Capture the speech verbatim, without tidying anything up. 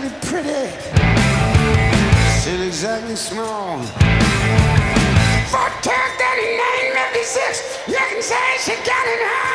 exactly pretty, it's not exactly small. fourteen, thirty-nine, fifty-six, you can say she got it all.